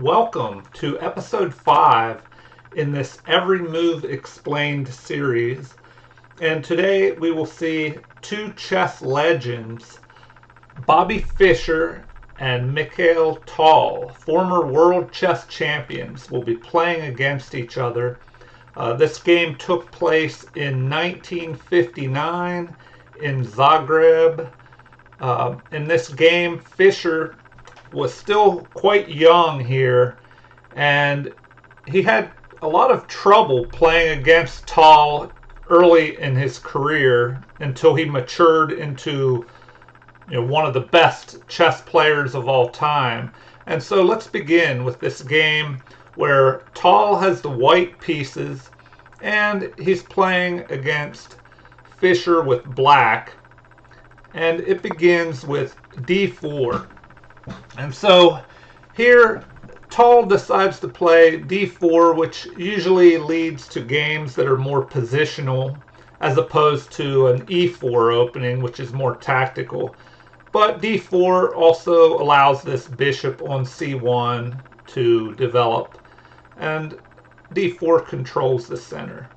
Welcome to episode 5 in this Every Move Explained series, and today we will see two chess legends, Bobby Fischer and Mikhail Tal, former world chess champions, will be playing against each other. This game took place in 1959 in Zagreb. In this game, Fischer was still quite young here, and he had a lot of trouble playing against Tal early in his career until he matured into one of the best chess players of all time. And so let's begin with this game where Tal has the white pieces and he's playing against Fischer with black, and it begins with d4. And so here Tal decides to play d4, which usually leads to games that are more positional as opposed to an e4 opening, which is more tactical. But d4 also allows this bishop on c1 to develop, and d4 controls the center.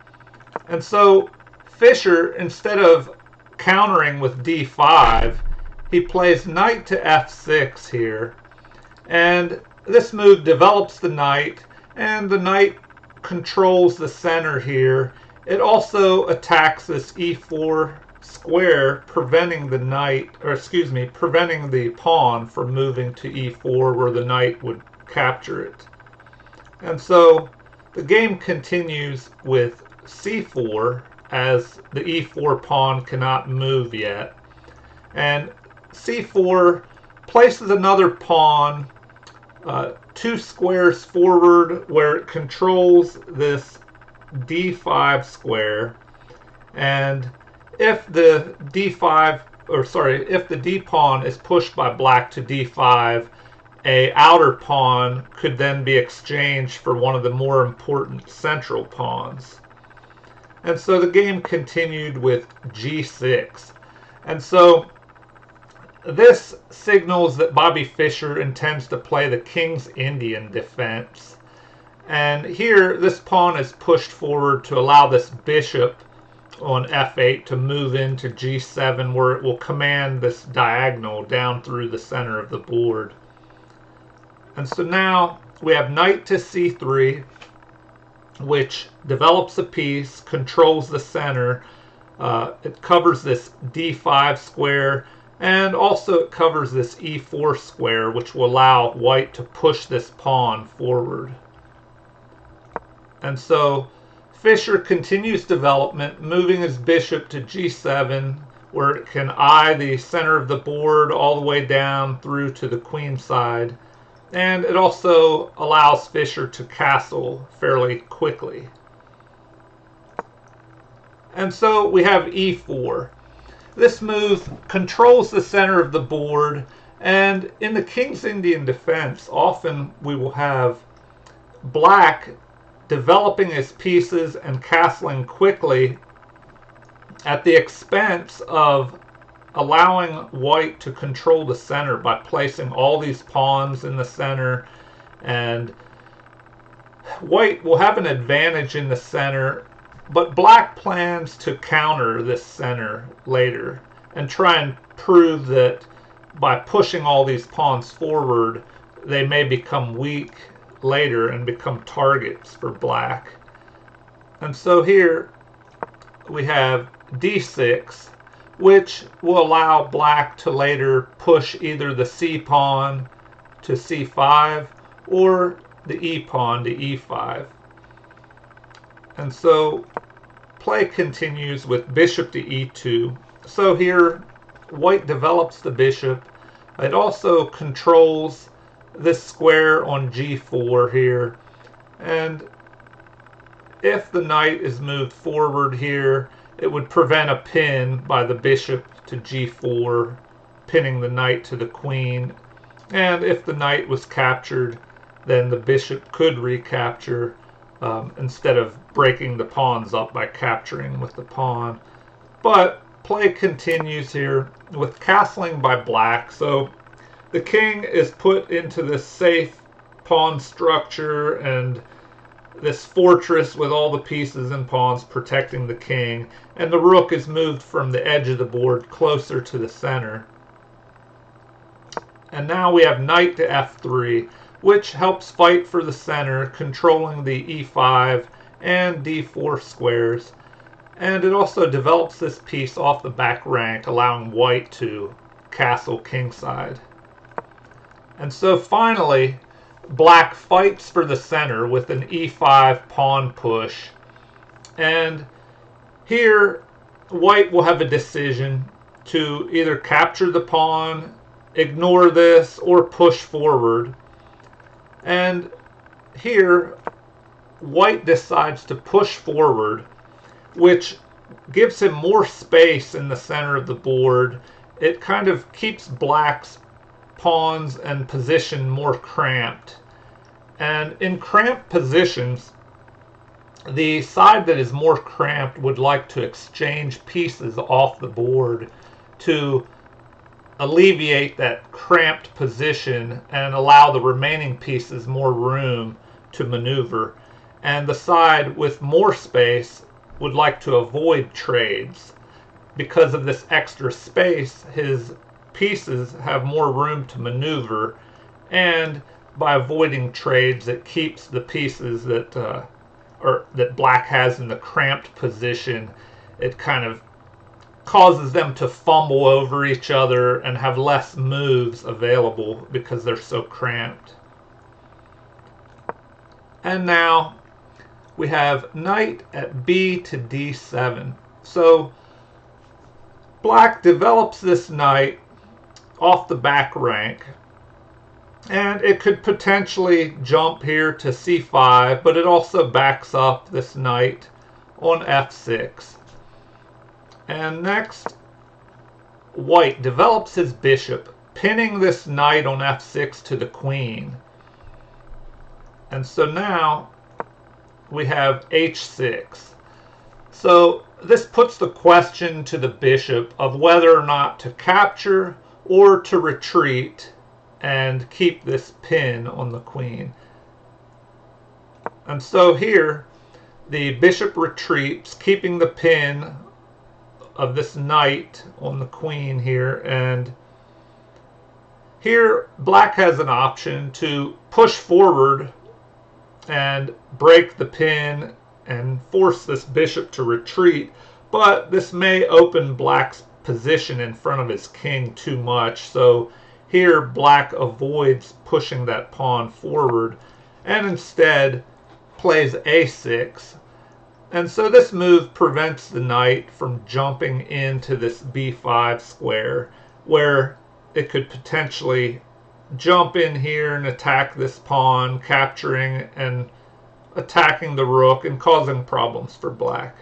And so Fischer, instead of countering with d5, he plays knight to f6 here, and this move develops the knight, and the knight controls the center here. It also attacks this e4 square, preventing the knight, or excuse me, preventing the pawn from moving to e4, where the knight would capture it. And so the game continues with c4, as the e4 pawn cannot move yet, and c4 places another pawn 2 squares forward, where it controls this d5 square. And if the d pawn is pushed by black to d5, a outer pawn could then be exchanged for one of the more important central pawns. And so the game continued with g6. And so this signals that Bobby Fischer intends to play the King's Indian Defense. And here, this pawn is pushed forward to allow this bishop on f8 to move into g7, where it will command this diagonal down through the center of the board. And so now we have knight to c3, which develops a piece, controls the center. It covers this d5 square, and also it covers this e4 square, which will allow white to push this pawn forward. And so Fischer continues development, moving his bishop to g7, where it can eye the center of the board all the way down through to the queen side, and it also allows Fischer to castle fairly quickly. And so we have e4. This move controls the center of the board, and in the King's Indian Defense, often we will have black developing his pieces and castling quickly at the expense of allowing white to control the center by placing all these pawns in the center. And white will have an advantage in the center, but black plans to counter this center later and try and prove that by pushing all these pawns forward, they may become weak later and become targets for black. And so here we have d6, which will allow black to later push either the c pawn to c5 or the e pawn to e5. And so play continues with bishop to e2. So here white develops the bishop. It also controls this square on g4 here, and if the knight is moved forward here, it would prevent a pin by the bishop to g4, pinning the knight to the queen. And if the knight was captured, then the bishop could recapture, instead of breaking the pawns up by capturing with the pawn. But play continues here with castling by black. So the king is put into this safe pawn structure and this fortress with all the pieces and pawns protecting the king, and the rook is moved from the edge of the board closer to the center. And now we have knight to f3, which helps fight for the center, controlling the e5 and d4 squares. And it also develops this piece off the back rank, allowing white to castle kingside. And so finally, black fights for the center with an e5 pawn push. And here, white will have a decision to either capture the pawn, ignore this, or push forward. And here, white decides to push forward, which gives him more space in the center of the board. It kind of keeps black's pawns and position more cramped. And in cramped positions, the side that is more cramped would like to exchange pieces off the board to alleviate that cramped position and allow the remaining pieces more room to maneuver. And the side with more space would like to avoid trades. Because of this extra space, his pieces have more room to maneuver, and by avoiding trades, it keeps the pieces that black has in the cramped position. It kind of causes them to fumble over each other and have less moves available because they're so cramped. And now we have knight at b to d7. So black develops this knight off the back rank, and it could potentially jump here to c5, but it also backs up this knight on f6. And next, white develops his bishop, pinning this knight on f6 to the queen. And so now we have h6. So this puts the question to the bishop of whether or not to capture or to retreat and keep this pin on the queen. And so here the bishop retreats, keeping the pin of this knight on the queen here. And here black has an option to push forward and break the pin and force this bishop to retreat, but this may open black's position in front of his king too much. So here black avoids pushing that pawn forward and instead plays a6. And so this move prevents the knight from jumping into this b5 square, where it could potentially jump in here and attack this pawn, capturing and attacking the rook and causing problems for black.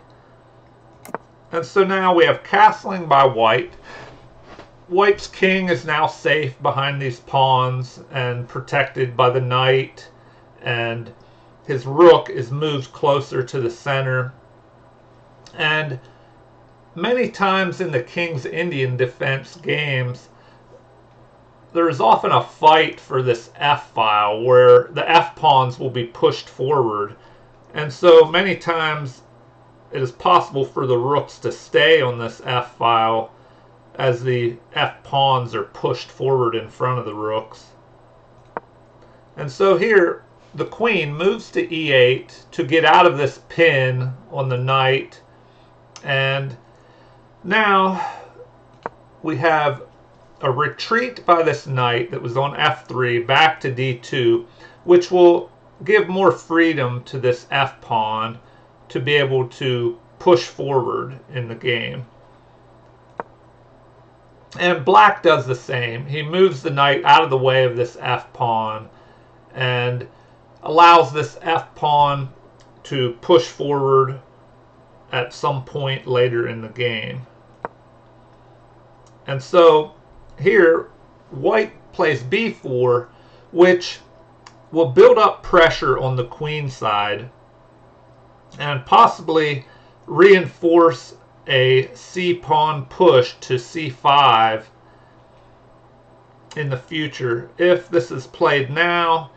And so now we have castling by white. White's king is now safe behind these pawns and protected by the knight, and his rook is moved closer to the center. And many times in the King's Indian Defense games, there is often a fight for this f-file where the f-pawns will be pushed forward. And so many times it is possible for the rooks to stay on this f-file as the f-pawns are pushed forward in front of the rooks. And so here the queen moves to e8 to get out of this pin on the knight. And now we have a retreat by this knight that was on f3 back to d2, which will give more freedom to this f pawn to be able to push forward in the game. And black does the same. He moves the knight out of the way of this f pawn and allows this f pawn to push forward at some point later in the game. And so here, white plays b4, which will build up pressure on the queen side and possibly reinforce a c-pawn push to c5 in the future. If this is played now,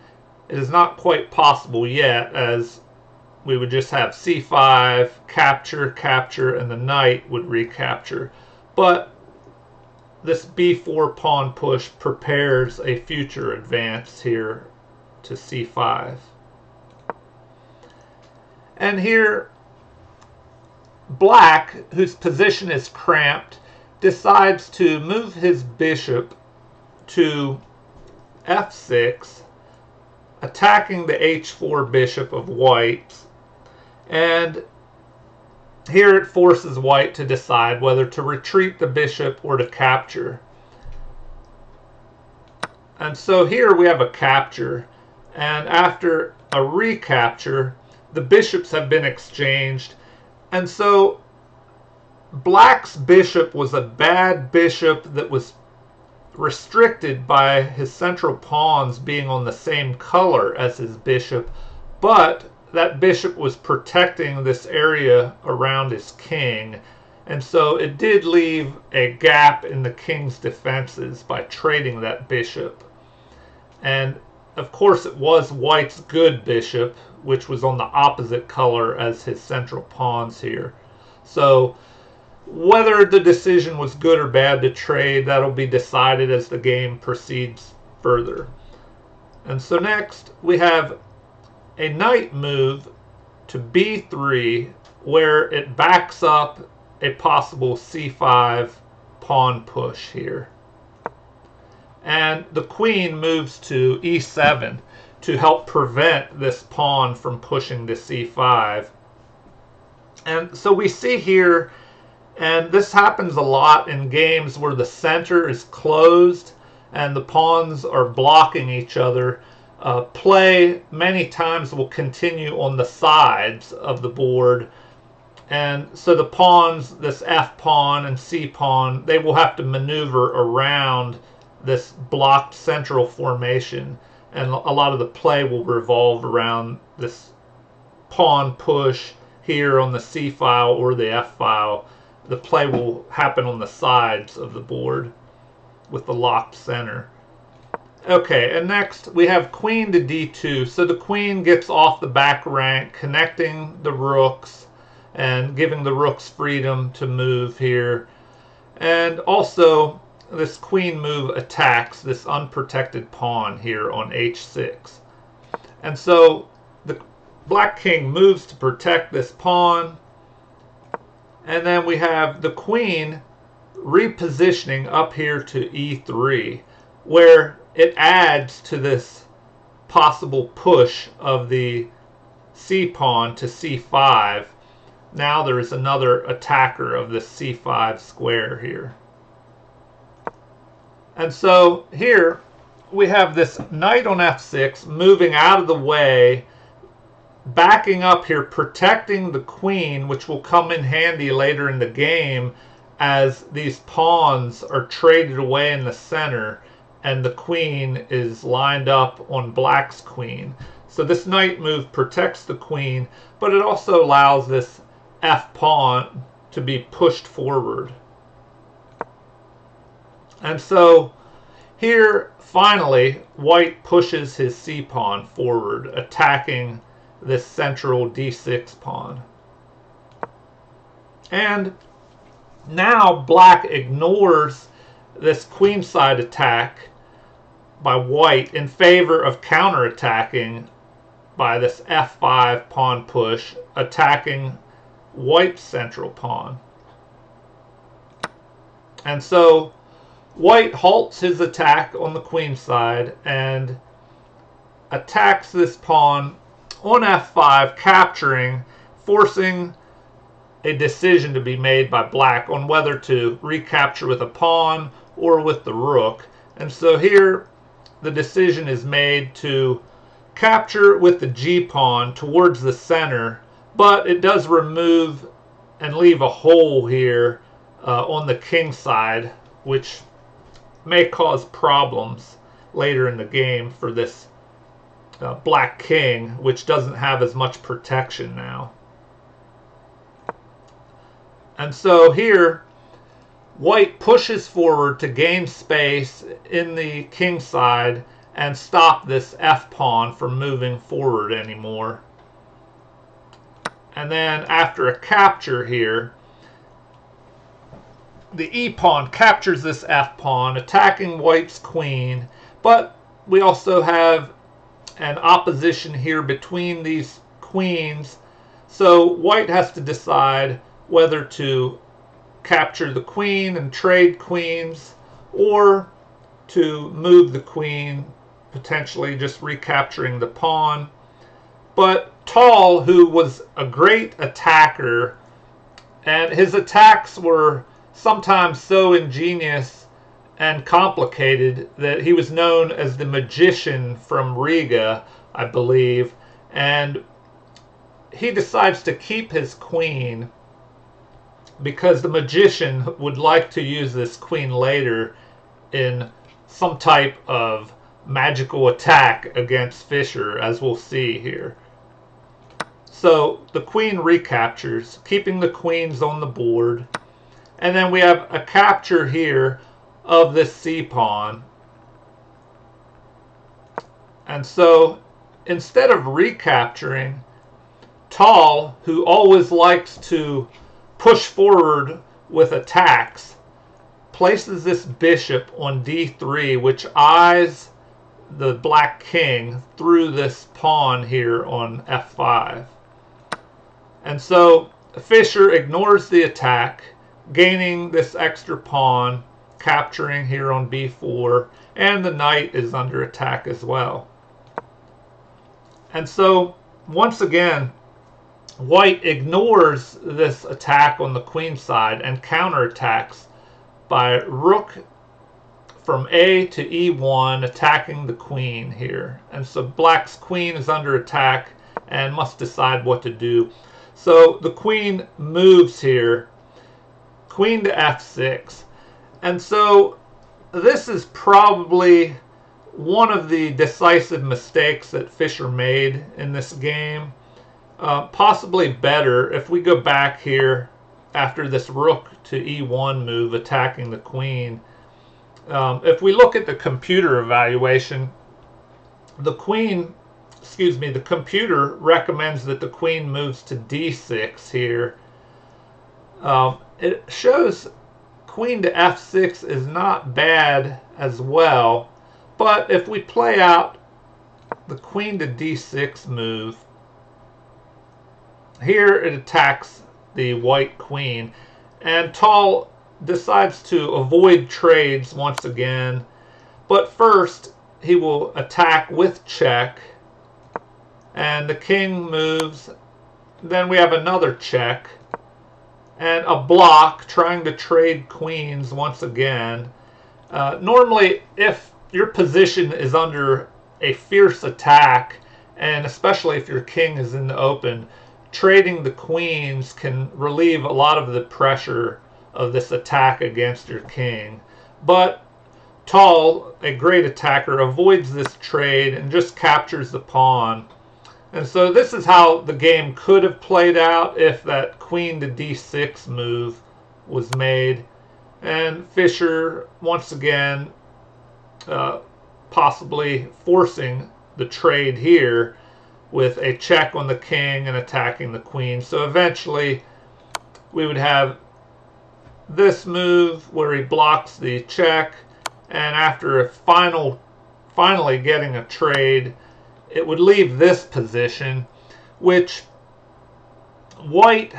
It is not quite possible yet, as we would just have c5, capture, and the knight would recapture. But this b4 pawn push prepares a future advance here to c5. And here, black, whose position is cramped, decides to move his bishop to f6, attacking the h4 bishop of white's, and here it forces white to decide whether to retreat the bishop or to capture. And so here we have a capture, and after a recapture, the bishops have been exchanged, and so black's bishop was a bad bishop that was restricted by his central pawns being on the same color as his bishop, but that bishop was protecting this area around his king, and so it did leave a gap in the king's defenses by trading that bishop. And of course it was white's good bishop, which was on the opposite color as his central pawns here. So whether the decision was good or bad to trade, that'll be decided as the game proceeds further. And so next we have a knight move to b3, where it backs up a possible c5 pawn push here. And the queen moves to e7 to help prevent this pawn from pushing to c5. And so we see here, and this happens a lot in games where the center is closed and the pawns are blocking each other. Play many times will continue on the sides of the board, and so the pawns, this F pawn and C pawn, they will have to maneuver around this blocked central formation, and a lot of the play will revolve around this pawn push here on the C file or the F file. The play will happen on the sides of the board with the locked center. Okay, and next we have queen to d2. So the queen gets off the back rank, connecting the rooks and giving the rooks freedom to move here. And also this queen move attacks this unprotected pawn here on h6. And so the black king moves to protect this pawn. And then we have the queen repositioning up here to e3, where it adds to this possible push of the c pawn to c5. Now there is another attacker of the c5 square here. And so here we have this knight on f6 moving out of the way, backing up here, protecting the queen, which will come in handy later in the game as these pawns are traded away in the center and the queen is lined up on black's queen. So this knight move protects the queen, but it also allows this F pawn to be pushed forward. And so here finally white pushes his C pawn forward, attacking this central d6 pawn. And now black ignores this queenside attack by white in favor of counterattacking by this f5 pawn push, attacking white's central pawn. And so white halts his attack on the queenside and attacks this pawn on f5, capturing, forcing a decision to be made by black on whether to recapture with a pawn or with the rook. And so here the decision is made to capture with the g pawn towards the center, but it does remove and leave a hole here on the king side, which may cause problems later in the game for this black king, which doesn't have as much protection now. And so here white pushes forward to gain space in the king side and stop this f-pawn from moving forward anymore. And then after a capture here, the e-pawn captures this f-pawn, attacking white's queen, but we also have an opposition here between these queens, so white has to decide whether to capture the queen and trade queens, or to move the queen, potentially just recapturing the pawn. But Tal, who was a great attacker, and his attacks were sometimes so ingenious and complicated that he was known as the magician from Riga, I believe, and he decides to keep his queen because the magician would like to use this queen later in some type of magical attack against Fischer, as we'll see here. So the queen recaptures, keeping the queens on the board. And then we have a capture here of this c-pawn. And so instead of recapturing, Tal, who always likes to push forward with attacks, places this bishop on d3, which eyes the black king through this pawn here on f5. And so Fischer ignores the attack, gaining this extra pawn, capturing here on b4, and the knight is under attack as well. And so once again, white ignores this attack on the queen side and counterattacks by rook from a to e1, attacking the queen here. And so black's queen is under attack and must decide what to do. So the queen moves here, queen to f6. And so this is probably one of the decisive mistakes that Fischer made in this game. Possibly better if we go back here after this rook to e1 move attacking the queen. If we look at the computer evaluation, the computer recommends that the queen moves to d6 here. It shows queen to f6 is not bad as well, but if we play out the queen to d6 move, here it attacks the white queen, and Tal decides to avoid trades once again, but first he will attack with check, and the king moves. Then we have another check and a block trying to trade queens once again. Normally, if your position is under a fierce attack, and especially if your king is in the open, trading the queens can relieve a lot of the pressure of this attack against your king. But Tal, a great attacker, avoids this trade and just captures the pawn. And so this is how the game could have played out if that queen to d6 move was made. And Fischer, once again, possibly forcing the trade here with a check on the king and attacking the queen. So eventually we would have this move where he blocks the check, and after a finally getting a trade, it would leave this position, which white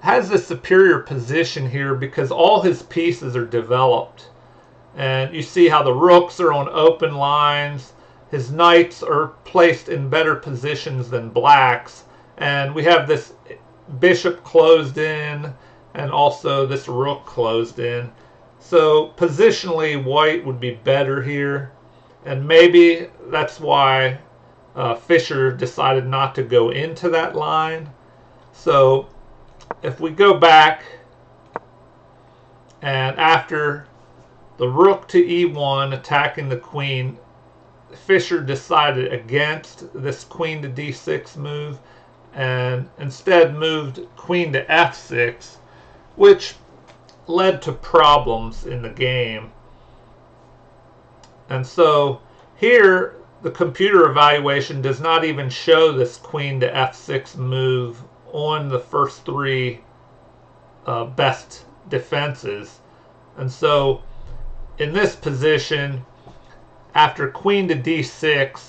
has a superior position here because all his pieces are developed. And you see how the rooks are on open lines, his knights are placed in better positions than black's, and we have this bishop closed in and also this rook closed in. So positionally, white would be better here, and maybe that's why Fischer decided not to go into that line. So if we go back, and after the rook to e1 attacking the queen, Fischer decided against this queen to d6 move and instead moved queen to f6, which led to problems in the game. And so Here, the computer evaluation does not even show this queen to f6 move on the first three best defenses. And so in this position, after queen to d6,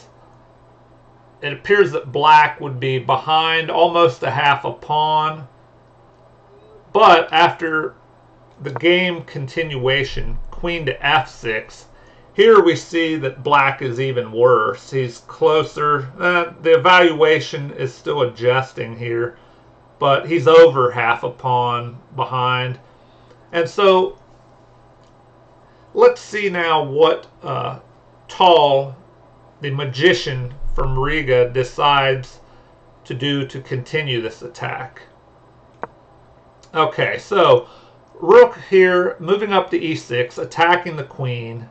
it appears that black would be behind almost a half a pawn. But after the game continuation, queen to f6, here we see that black is even worse. He's closer. The evaluation is still adjusting here, but he's over half a pawn behind. And so let's see now what Tal, the magician from Riga, decides to do to continue this attack. Okay, so rook here, moving up to e6, attacking the queen.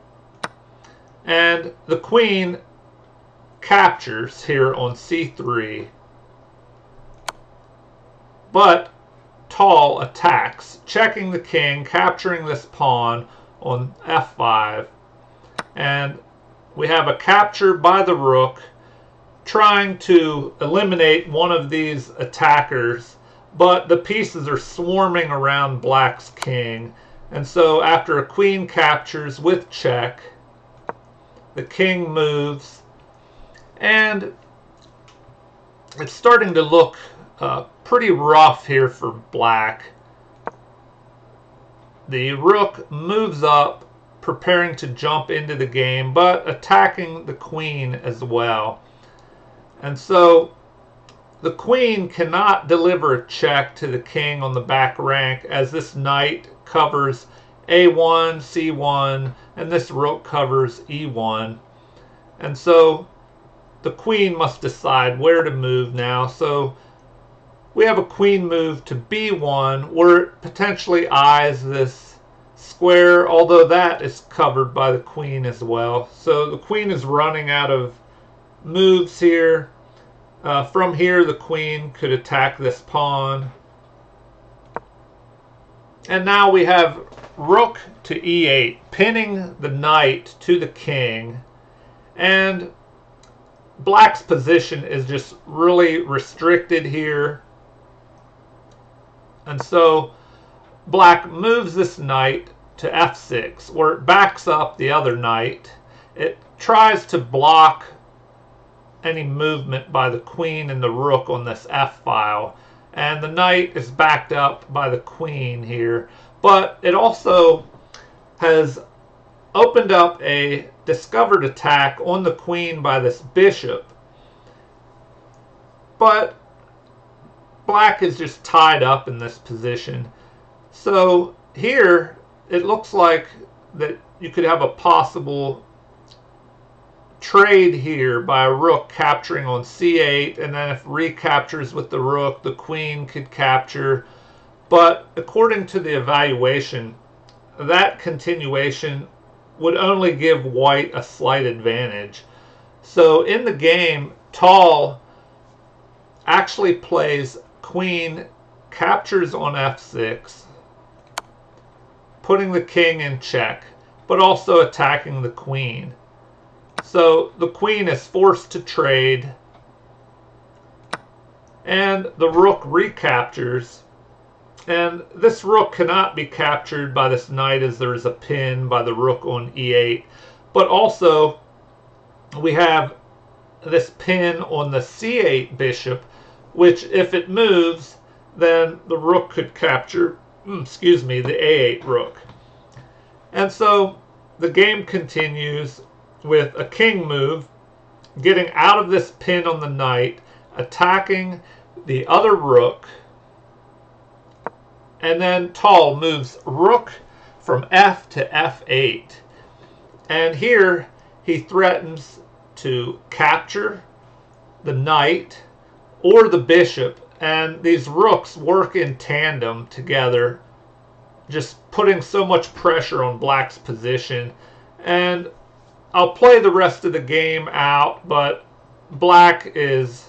And the queen captures here on c3. But Tal attacks, checking the king, capturing this pawn on f5. And we have a capture by the rook, trying to eliminate one of these attackers. But the pieces are swarming around black's king. And so after a queen captures with check, the king moves, and it's starting to look pretty rough here for black. The rook moves up, preparing to jump into the game, but attacking the queen as well. And so the queen cannot deliver a check to the king on the back rank, as this knight covers a1, c1, and this rook covers e1. And so the queen must decide where to move now. So we have a queen move to b1, where it potentially eyes this square, although that is covered by the queen as well. So the queen is running out of moves here. From here, the queen could attack this pawn. And now we have rook to e8, pinning the knight to the king. And black's position is just really restricted here. And so black moves this knight to f6, where it backs up the other knight. It tries to block any movement by the queen and the rook on this f-file. And the knight is backed up by the queen here. But it also has opened up a discovered attack on the queen by this bishop. But black is just tied up in this position. So here it looks like that you could have a possible trade here by a rook capturing on c8, and then if recaptures with the rook, the queen could capture. But according to the evaluation, that continuation would only give white a slight advantage. So in the game, Tal actually plays queen, captures on f6, putting the king in check, but also attacking the queen. So the queen is forced to trade, and the rook recaptures. And this rook cannot be captured by this knight, as there is a pin by the rook on e8. But also, we have this pin on the c8 bishop, which if it moves, then the rook could capture, the a8 rook. And so the game continues with a king move, getting out of this pin on the knight, attacking the other rook. And then Tal moves rook from f to f8. And here he threatens to capture the knight or the bishop. And these rooks work in tandem together, just putting so much pressure on black's position. And I'll play the rest of the game out, but black is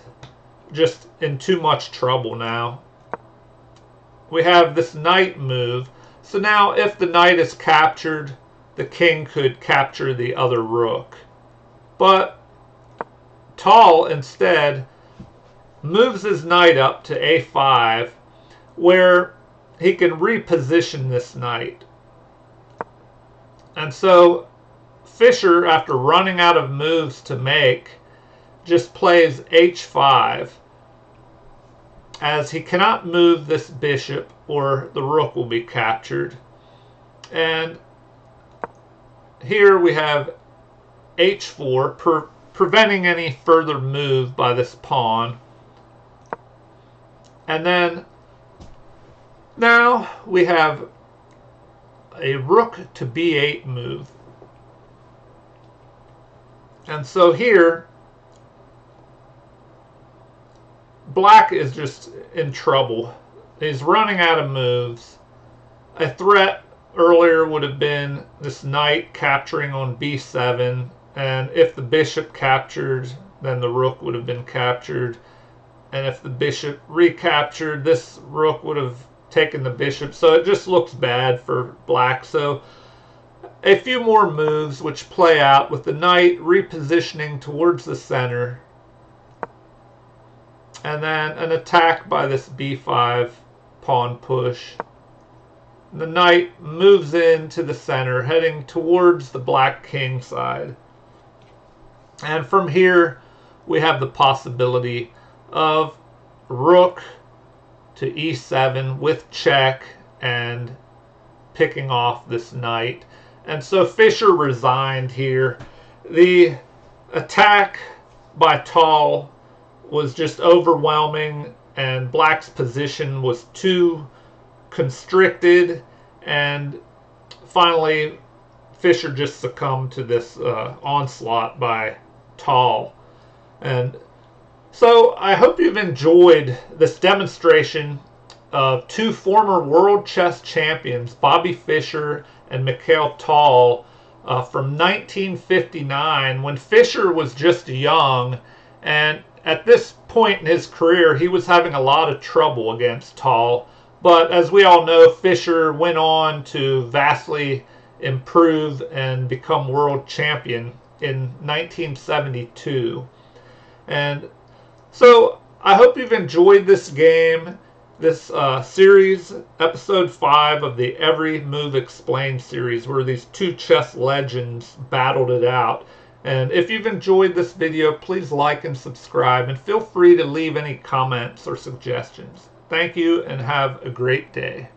just in too much trouble now. We have this knight move. So now if the knight is captured, the king could capture the other rook. But Tal instead moves his knight up to a5, where he can reposition this knight. And so Fischer, after running out of moves to make, just plays h5, as he cannot move this bishop or the rook will be captured. And here we have h4, preventing any further move by this pawn. And then now we have a rook to b8 move. And so here, black is just in trouble. He's running out of moves. A threat earlier would have been this knight capturing on b7, and if the bishop captured, then the rook would have been captured. And if the bishop recaptured, this rook would have taken the bishop. So it just looks bad for black. So a few more moves which play out with the knight repositioning towards the center. And then an attack by this b5 pawn push. The knight moves into the center, heading towards the black king side. And from here, we have the possibility of rook to e7 with check and picking off this knight. And so Fischer resigned here. The attack by Tal was just overwhelming, and black's position was too constricted, and finally Fischer just succumbed to this onslaught by Tal. And so I hope you've enjoyed this demonstration of two former world chess champions, Bobby Fischer and Mikhail Tal, from 1959, when Fischer was just young, and at this point in his career he was having a lot of trouble against Tal. But as we all know, Fischer went on to vastly improve and become world champion in 1972. And so I hope you've enjoyed this game, this series, episode 5 of the Every Move Explained series, where these two chess legends battled it out. And if you've enjoyed this video, please like and subscribe, and feel free to leave any comments or suggestions. Thank you, and have a great day.